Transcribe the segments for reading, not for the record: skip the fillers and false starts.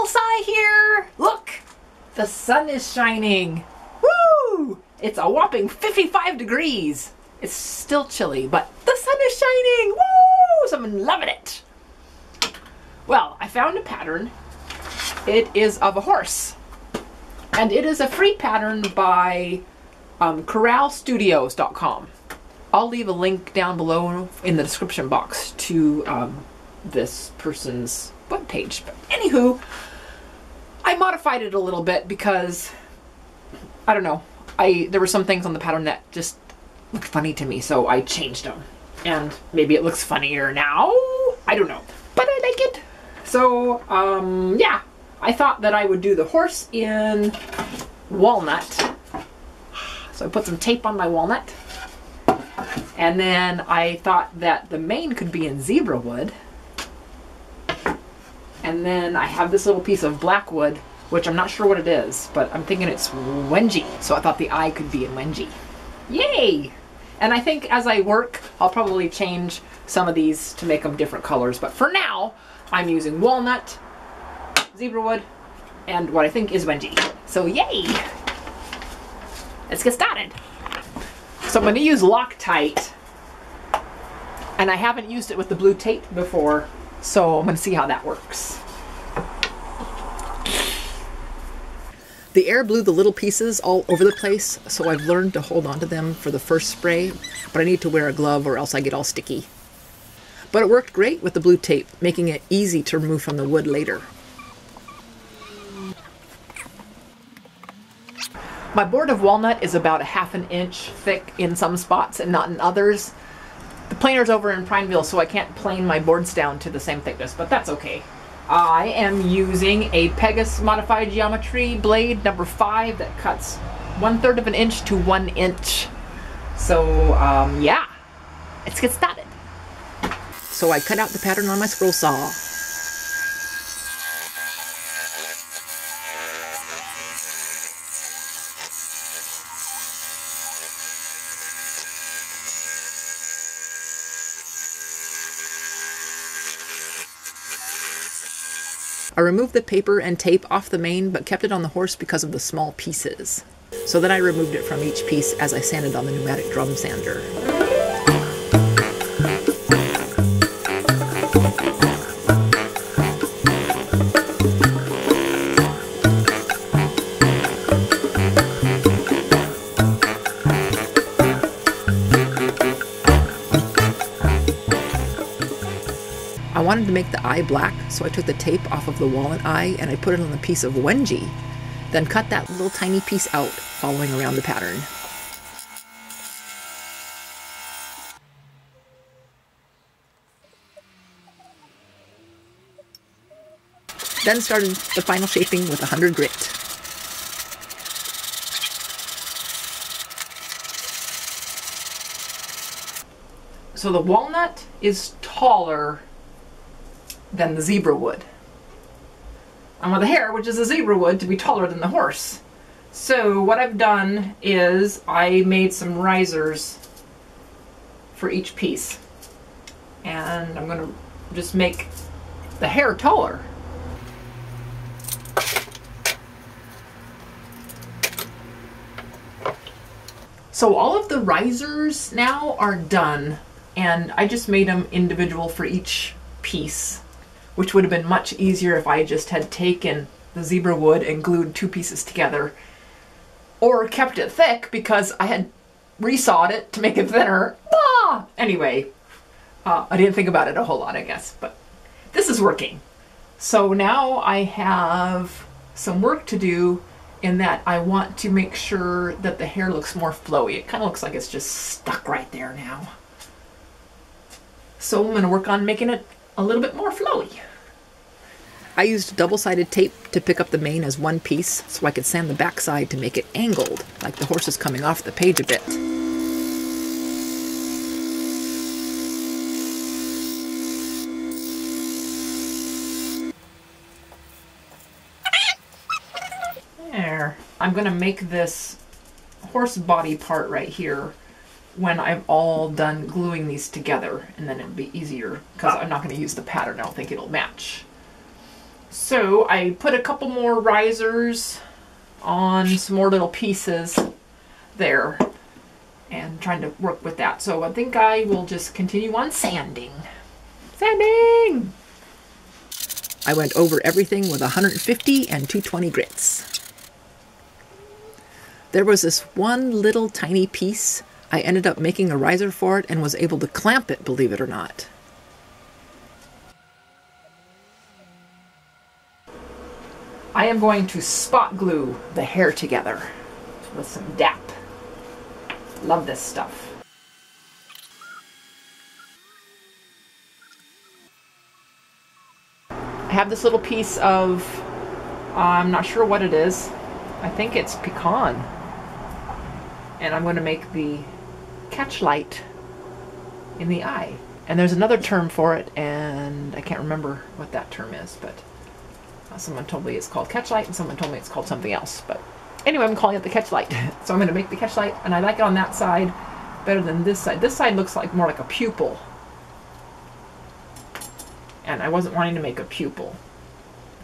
bullseye here. Look, the sun is shining. Woo! It's a whopping 55 degrees. It's still chilly, but the sun is shining. Woo! So I'm loving it. Well, I found a pattern. It is of a horse. And it is a free pattern by karalstudio.com. I'll leave a link down below in the description box to this person's webpage. But anywho, I modified it a little bit because, I don't know, there were some things on the pattern that just looked funny to me, so I changed them. And maybe it looks funnier now? I don't know. But I like it. So, yeah. I thought that I would do the horse in walnut. So I put some tape on my walnut. And then I thought that the mane could be in zebra wood. And then I have this little piece of black wood, which I'm not sure what it is, but I'm thinking it's wenge. So I thought the eye could be in wenge. Yay! And I think as I work, I'll probably change some of these to make them different colors. But for now, I'm using walnut, zebra wood, and what I think is wenge. So yay! Let's get started. So I'm going to use Loctite, and I haven't used it with the blue tape before, so I'm going to see how that works. The air blew the little pieces all over the place, so I've learned to hold on to them for the first spray, but I need to wear a glove or else I get all sticky. But it worked great with the blue tape, making it easy to remove from the wood later. My board of walnut is about a ½ inch thick in some spots and not in others. The planer's over in Prineville, so I can't plane my boards down to the same thickness, but that's okay. I am using a Pegas Modified Geometry blade number 5 that cuts 1/3 of an inch to 1 inch. So yeah, let's get started. So I cut out the pattern on my scroll saw. I removed the paper and tape off the mane, but kept it on the horse because of the small pieces. So then I removed it from each piece as I sanded on the pneumatic drum sander. I wanted to make the eye black, so I took the tape off of the walnut eye and I put it on a piece of wenge, then cut that little tiny piece out, following around the pattern. Then started the final shaping with 100 grit. So the walnut is taller than the zebra wood. I want the hare, which is a zebra wood, to be taller than the horse. So what I've done is I made some risers for each piece. And I'm going to just make the hare taller. So all of the risers now are done, and I just made them individual for each piece, which would have been much easier if I just had taken the zebra wood and glued 2 pieces together, or kept it thick because I had resawed it to make it thinner. Ah! Anyway, I didn't think about it a whole lot, I guess, but this is working. So now I have some work to do in that I want to make sure that the hair looks more flowy. It kind of looks like it's just stuck right there now. So I'm going to work on making it a little bit more flowy. I used double-sided tape to pick up the mane as 1 piece so I could sand the backside to make it angled, like the horse is coming off the page a bit. There. I'm going to make this horse body part right here when I'm all done gluing these together, and then it'll be easier because I'm not going to use the pattern. I don't think it'll match. So I put a couple more risers on some more little pieces there and trying to work with that. So I think I will just continue on sanding. Sanding! I went over everything with 150 and 220 grits. There was this one little tiny piece. I ended up making a riser for it and was able to clamp it, believe it or not. I am going to spot glue the hair together with some dap. Love this stuff. I have this little piece of, I'm not sure what it is. I think it's pecan. And I'm going to make the catch light in the eye. And there's another term for it, and I can't remember what that term is, but someone told me it's called catch light, and someone told me it's called something else. But anyway, I'm calling it the catch light. So I'm going to make the catch light, and I like it on that side better than this side. This side looks like more like a pupil. And I wasn't wanting to make a pupil.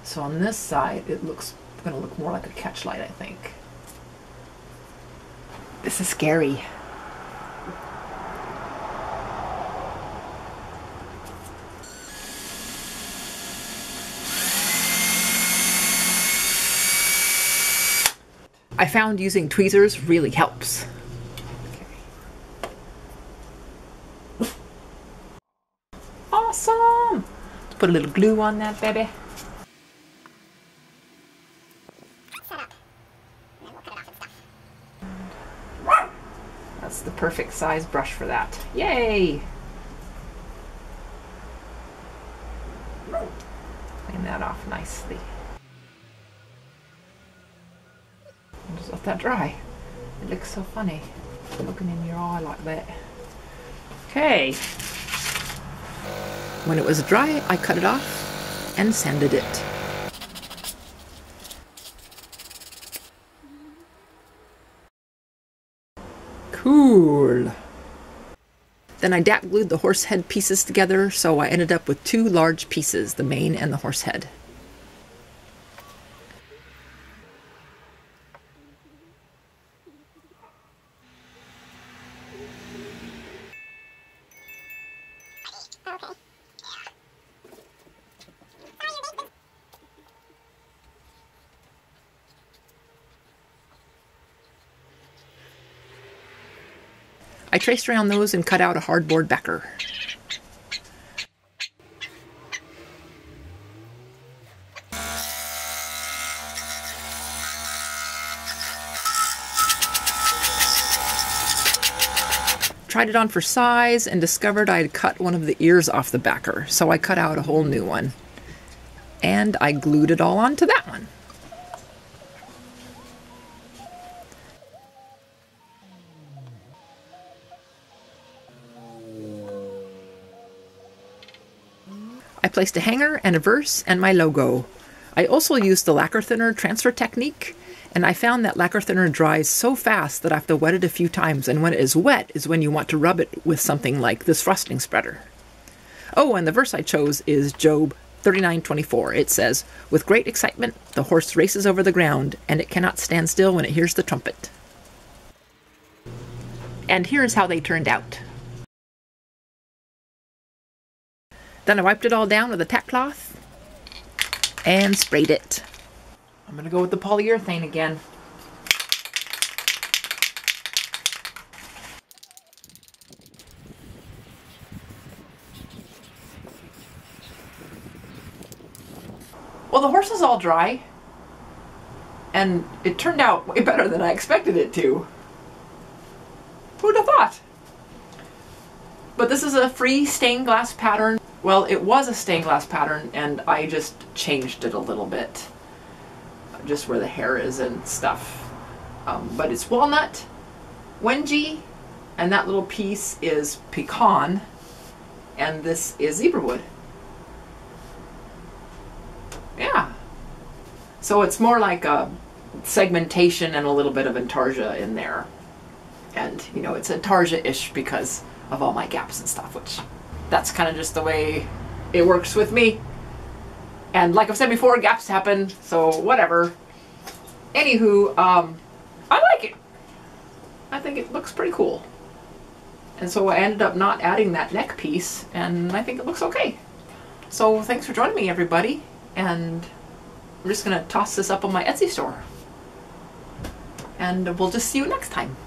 So on this side, it looks going to look more like a catch light, I think. This is scary. I found using tweezers really helps. Okay. Awesome! Let's put a little glue on that baby. That's the perfect size brush for that. Yay! Clean that off nicely. Just let that dry. It looks so funny looking in your eye like that. Okay. When it was dry, I cut it off and sanded it. Cool. Then I dap glued the horse head pieces together, so I ended up with two large pieces, the mane and the horse head. I traced around those and cut out a hardboard backer. Tried it on for size and discovered I had cut one of the ears off the backer, so I cut out a whole new one. And I glued it all onto that one. I placed a hanger and a verse and my logo. I also used the lacquer thinner transfer technique, and I found that lacquer thinner dries so fast that I have to wet it a few times, and when it is wet is when you want to rub it with something like this frosting spreader. Oh, and the verse I chose is Job 39:24. It says, "With great excitement the horse races over the ground, and it cannot stand still when it hears the trumpet." And here is how they turned out. Then I wiped it all down with a tack cloth and sprayed it. I'm going to go with the polyurethane again. Well, the horse is all dry, and it turned out way better than I expected it to. Who'd have thought? But this is a free stained glass pattern. Well, it was a stained glass pattern, and I just changed it a little bit, just where the hair is and stuff. But it's walnut, wenge, and that little piece is pecan, and this is zebra wood. Yeah. So it's more like a segmentation and a little bit of Intarsia in there. And, you know, it's Intarsia-ish because of all my gaps and stuff, which... that's kind of just the way it works with me. And like I've said before, gaps happen, so whatever. Anywho, I like it. I think it looks pretty cool. And so I ended up not adding that neck piece, and I think it looks okay. So thanks for joining me, everybody. And I'm just going to toss this up on my Etsy store. And we'll just see you next time.